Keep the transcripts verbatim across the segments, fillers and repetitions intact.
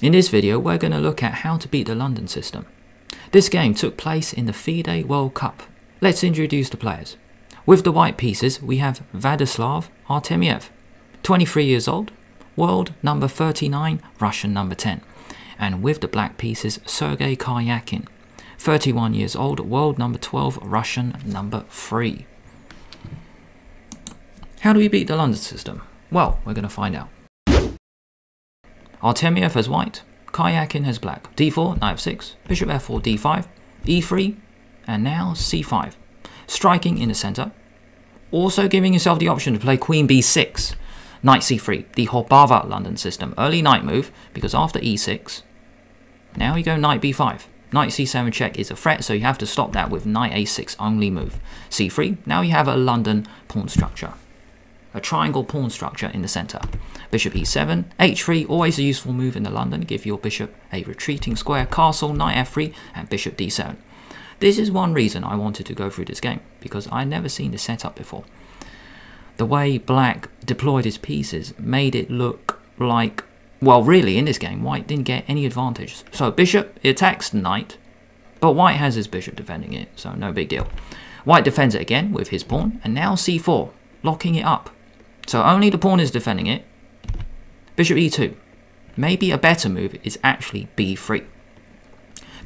In this video we're going to look at how to beat the London system. This game took place in the FIDE World Cup. Let's introduce the players. With the white pieces we have Vladislav Artemiev, twenty-three years old, world number thirty-nine, Russian number ten. And with the black pieces Sergey Karjakin, thirty-one years old, world number twelve, Russian number three. How do we beat the London system? Well, we're going to find out. Artemiev has white, Karjakin has black. d four, knight f six, bishop f four, d five, e three, and now c five. Striking in the centre, also giving yourself the option to play queen b six, knight c three, the Horbava London system. Early knight move, because after e six, now you go knight b five. Knight c seven check is a threat, so you have to stop that with knight a six only move. c three, now you have a London pawn structure. A triangle pawn structure in the centre. Bishop e seven, h three, always a useful move in the London, give your bishop a retreating square, castle, knight f three, and bishop d seven. This is one reason I wanted to go through this game, because I'd never seen this setup before. The way black deployed his pieces made it look like, well really in this game white didn't get any advantage. So bishop attacks knight, but white has his bishop defending it, so no big deal. White defends it again with his pawn, and now c four, locking it up. So only the pawn is defending it. Bishop e two. Maybe a better move is actually b three.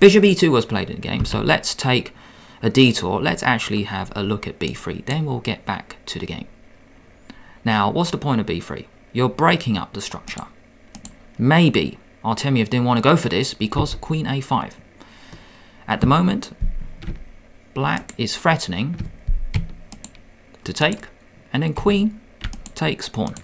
Bishop e two was played in the game, so let's take a detour. Let's actually have a look at b three, then we'll get back to the game. Now, what's the point of b three? You're breaking up the structure. Maybe Artemiev didn't want to go for this because queen a five. At the moment, black is threatening to take, and then queen takes pawn.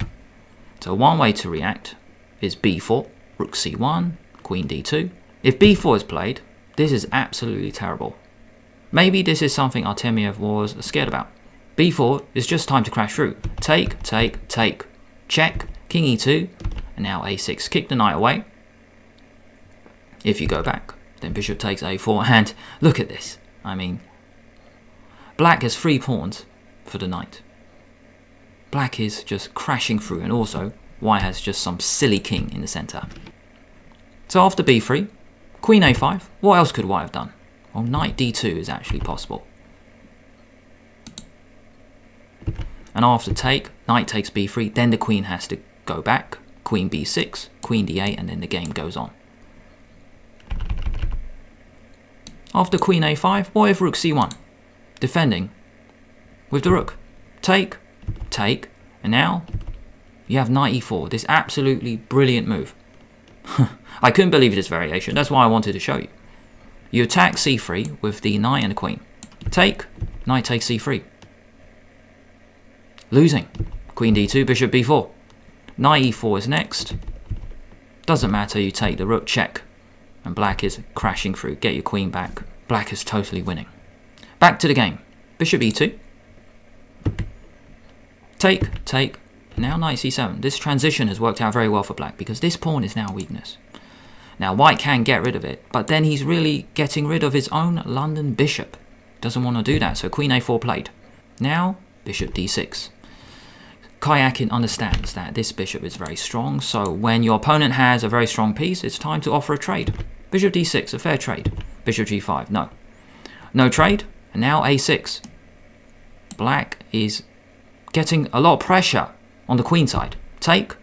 So one way to react is b four, rook c one, queen d two. If b four is played, this is absolutely terrible. Maybe this is something Artemiev was scared about. b four is just time to crash through. Take, take, take, check, king e two, and now a six. Kick the knight away. If you go back, then bishop takes a four, and look at this. I mean, black has three pawns for the knight. Black is just crashing through, and also white has just some silly king in the centre. So after b three, queen a five, what else could white have done? Well, knight d two is actually possible. And after take, knight takes b three, then the queen has to go back, queen b six, queen d eight, and then the game goes on. After queen a five, what if rook c one? Defending with the rook. Take, take, and now you have knight e four, this absolutely brilliant move. I couldn't believe this variation, that's why I wanted to show you. You attack c three with the knight and the queen. Take, knight takes c three. Losing. Queen d two, bishop b four. Knight e four is next. Doesn't matter, you take the rook, check. And black is crashing through, get your queen back. Black is totally winning. Back to the game. Bishop e two. Take, take, now knight c seven. This transition has worked out very well for black because this pawn is now a weakness. Now white can get rid of it, but then he's really getting rid of his own London bishop. Doesn't want to do that, so queen a four played. Now bishop d six. Karjakin understands that this bishop is very strong, so when your opponent has a very strong piece, it's time to offer a trade. Bishop d six, a fair trade. Bishop g five, no. No trade, and now a six. Black is getting a lot of pressure on the queen side. Take,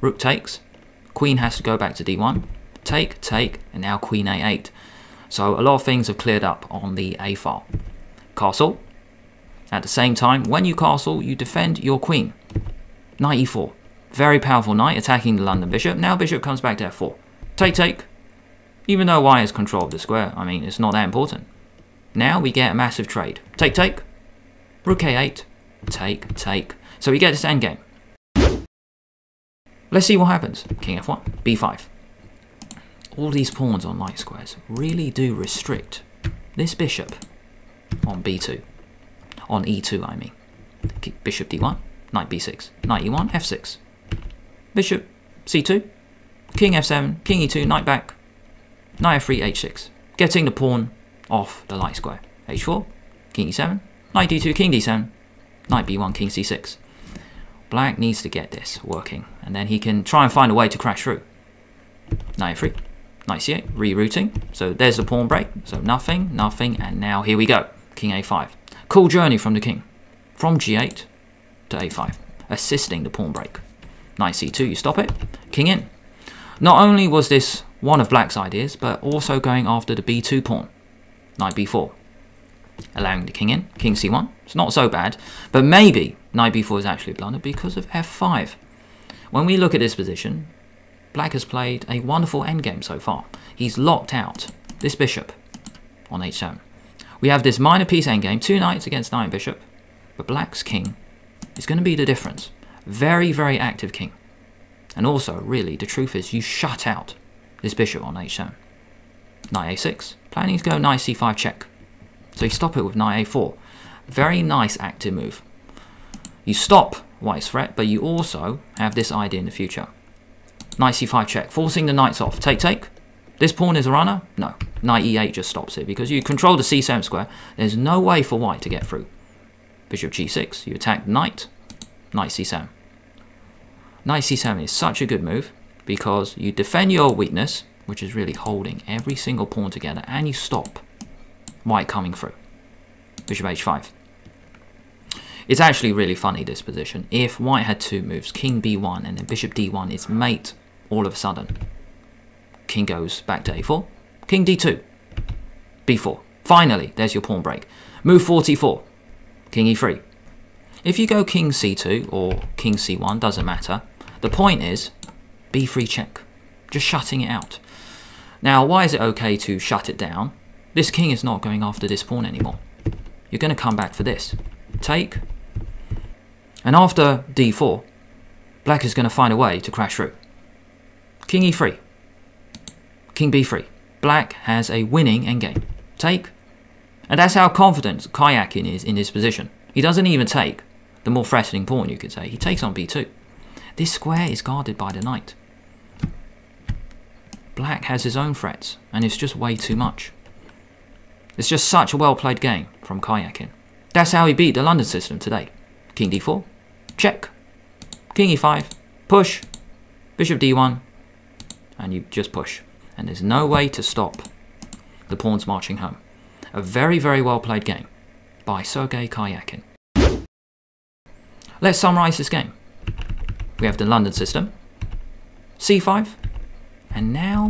rook takes, queen has to go back to d one, take, take, and now queen a eight. So a lot of things have cleared up on the a file. Castle. At the same time, when you castle, you defend your queen. Knight e four. Very powerful knight attacking the London bishop. Now bishop comes back to f four. Take, take. Even though white has control of the square, I mean, it's not that important. Now we get a massive trade. Take, take. Rook a eight. Take, take. So we get this endgame. Let's see what happens. King f one, b five. All these pawns on light squares really do restrict this bishop on b two. On e two, I mean. Bishop d one, knight b six, knight e one, f six. Bishop c two, king f seven, king e two, knight back, knight f three, h six. Getting the pawn off the light square. h four, king e seven, knight d two, king d seven. Knight b one, king c six. Black needs to get this working, and then he can try and find a way to crash through. knight e three, knight c eight, rerouting. So there's the pawn break. So nothing, nothing, and now here we go. King a five. Cool journey from the king. From g eight to a five, assisting the pawn break. Knight c two, you stop it. King in. Not only was this one of black's ideas, but also going after the b two pawn. Knight b four, allowing the king in. King c one. It's not so bad, but maybe knight b four is actually a blunder because of f five. When we look at this position, black has played a wonderful endgame so far. He's locked out this bishop on h seven. We have this minor piece endgame, two knights against knight and bishop, but black's king is going to be the difference. Very, very active king. And also, really, the truth is you shut out this bishop on h seven. Knight a six, planning to go knight c five check. So you stop it with knight a four. Very nice active move. You stop white's threat, but you also have this idea in the future. Knight c five check, forcing the knights off. Take, take. This pawn is a runner? No. Knight e eight just stops it because you control the c seven square. There's no way for white to get through. Bishop g six, you attack knight, knight c seven. Knight c seven is such a good move because you defend your weakness, which is really holding every single pawn together, and you stop white coming through. Bishop h five. It's actually really funny, this position. If white had two moves, king b one and then bishop d one, it's mate all of a sudden. King goes back to a four. King d two. b four. Finally, there's your pawn break. Move forty-four. King e three. If you go king c two or king c one, doesn't matter. The point is b three check. Just shutting it out. Now, why is it okay to shut it down? This king is not going after this pawn anymore. You're going to come back for this. Take. And after d four, black is going to find a way to crash through. King e three. King b three. Black has a winning endgame. Take. And that's how confident Karjakin is in his position. He doesn't even take the more threatening pawn, you could say. He takes on b two. This square is guarded by the knight. Black has his own threats, and it's just way too much. It's just such a well-played game from Karjakin. That's how he beat the London system today. King d four, check. King e five, push. Bishop d one, and you just push. And there's no way to stop the pawns marching home. A very, very well-played game by Sergey Karjakin. Let's summarise this game. We have the London system, c five, and now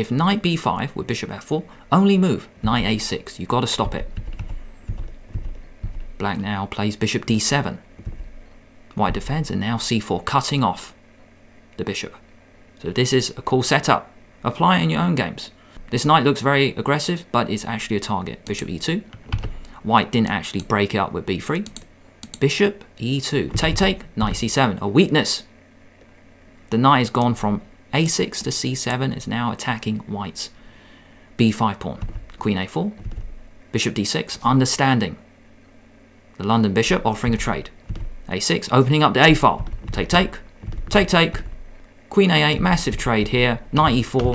if knight b five with bishop f four, only move knight a six. You've got to stop it. Black now plays bishop d seven. White defends, and now c four, cutting off the bishop. So this is a cool setup. Apply it in your own games. This knight looks very aggressive, but it's actually a target. Bishop e two. White didn't actually break it up with b three. Bishop e two. Take, take. Knight c seven. A weakness. The knight has gone from a six to c seven. It's now attacking white's b five pawn. Queen a four. Bishop d six. Understanding the London bishop, offering a trade. a six. Opening up the a file. Take, take. Take, take. Queen a eight. Massive trade here. Knight e four.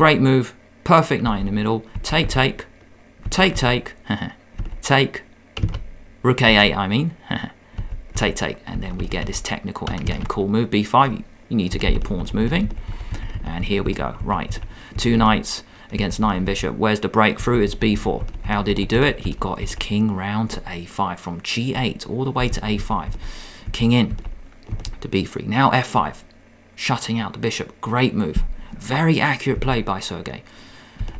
Great move. Perfect knight in the middle. Take, take. Take, take. Take. Rook a eight, I mean. Take, take. And then we get this technical endgame. Cool move. b five. You need to get your pawns moving. And here we go. Right. Two knights against knight and bishop. Where's the breakthrough? It's b four. How did he do it? He got his king round to a five. From g eight all the way to a five. King in to b three. Now f five. Shutting out the bishop. Great move. Very accurate play by Sergey.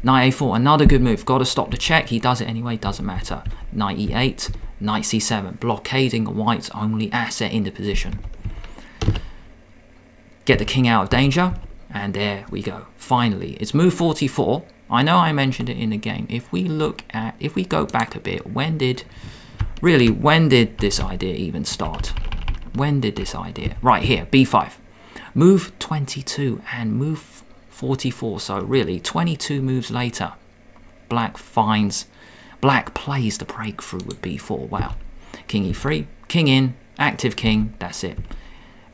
Knight a four, another good move. Got to stop the check. He does it anyway, doesn't matter. Knight e eight, knight c seven, blockading white's only asset in the position. Get the king out of danger, and there we go. Finally, it's move forty-four. I know I mentioned it in the game. If we look at, if we go back a bit, when did, really, when did this idea even start? When did this idea? Right here, b five. Move twenty-two and move forty-four, so really twenty-two moves later, black finds, black plays the breakthrough with b four. Wow. King e three, king in, active king, that's it.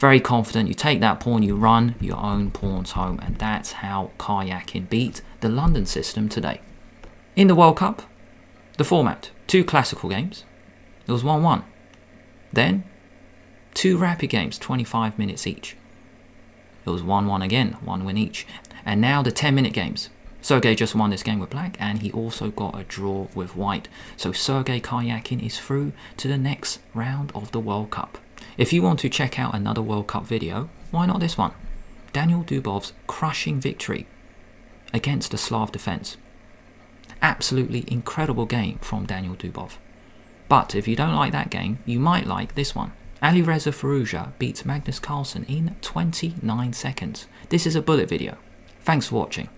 Very confident, you take that pawn, you run your own pawns home, and that's how Karjakin beat the London system today. In the World Cup, the format, two classical games, it was one one. Then, two rapid games, twenty-five minutes each. It was one one again, one win each. And now the ten minute games. Sergey just won this game with black, and he also got a draw with white. So Sergey Karjakin is through to the next round of the World Cup. If you want to check out another World Cup video, why not this one? Daniel Dubov's crushing victory against the Slav defense. Absolutely incredible game from Daniel Dubov. But if you don't like that game, you might like this one. Alireza Firouzja beats Magnus Carlsen in twenty-nine seconds. This is a bullet video. Thanks for watching.